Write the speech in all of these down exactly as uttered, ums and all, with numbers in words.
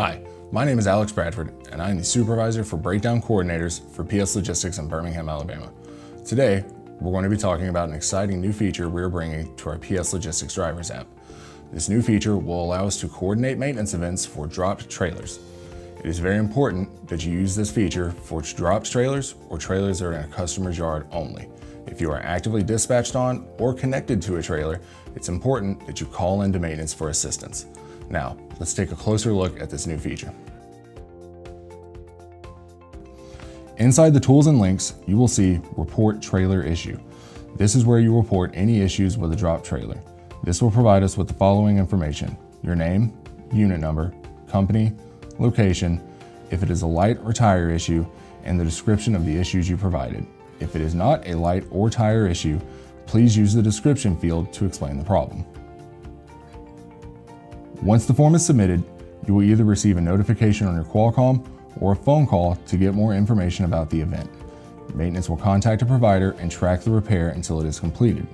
Hi, my name is Alex Bradford, and I am the Supervisor for Breakdown Coordinators for P S Logistics in Birmingham, Alabama. Today, we're going to be talking about an exciting new feature we're bringing to our P S Logistics Drivers app. This new feature will allow us to coordinate maintenance events for dropped trailers. It is very important that you use this feature for dropped trailers or trailers that are in a customer's yard only. If you are actively dispatched on or connected to a trailer, it's important that you call into maintenance for assistance. Now, let's take a closer look at this new feature. Inside the tools and links, you will see Report Trailer Issue. This is where you report any issues with a dropped trailer. This will provide us with the following information: your name, unit number, company, location, if it is a light or tire issue, and the description of the issues you provided. If it is not a light or tire issue, please use the description field to explain the problem. Once the form is submitted, you will either receive a notification on your Qualcomm or a phone call to get more information about the event. Maintenance will contact a provider and track the repair until it is completed.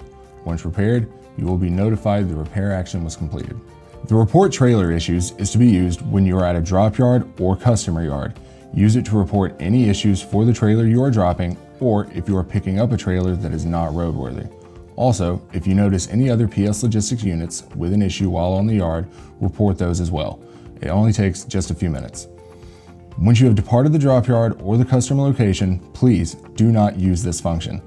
Once repaired, you will be notified the repair action was completed. The Report Trailer Issues is to be used when you are at a drop yard or customer yard. Use it to report any issues for the trailer you are dropping or if you are picking up a trailer that is not roadworthy. Also, if you notice any other P S Logistics units with an issue while on the yard, report those as well. It only takes just a few minutes. Once you have departed the drop yard or the customer location, please do not use this function.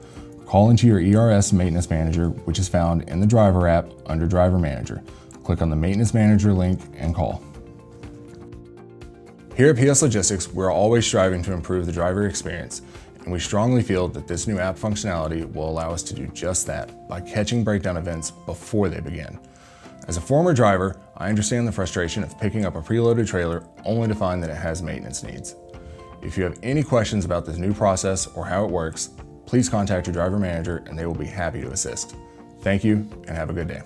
Call into your E R S Maintenance Manager, which is found in the Driver app under Driver Manager. Click on the Maintenance Manager link and call. Here at P S Logistics, we're always striving to improve the driver experience, and we strongly feel that this new app functionality will allow us to do just that by catching breakdown events before they begin. As a former driver, I understand the frustration of picking up a preloaded trailer only to find that it has maintenance needs. If you have any questions about this new process or how it works, please contact your driver manager and they will be happy to assist. Thank you and have a good day.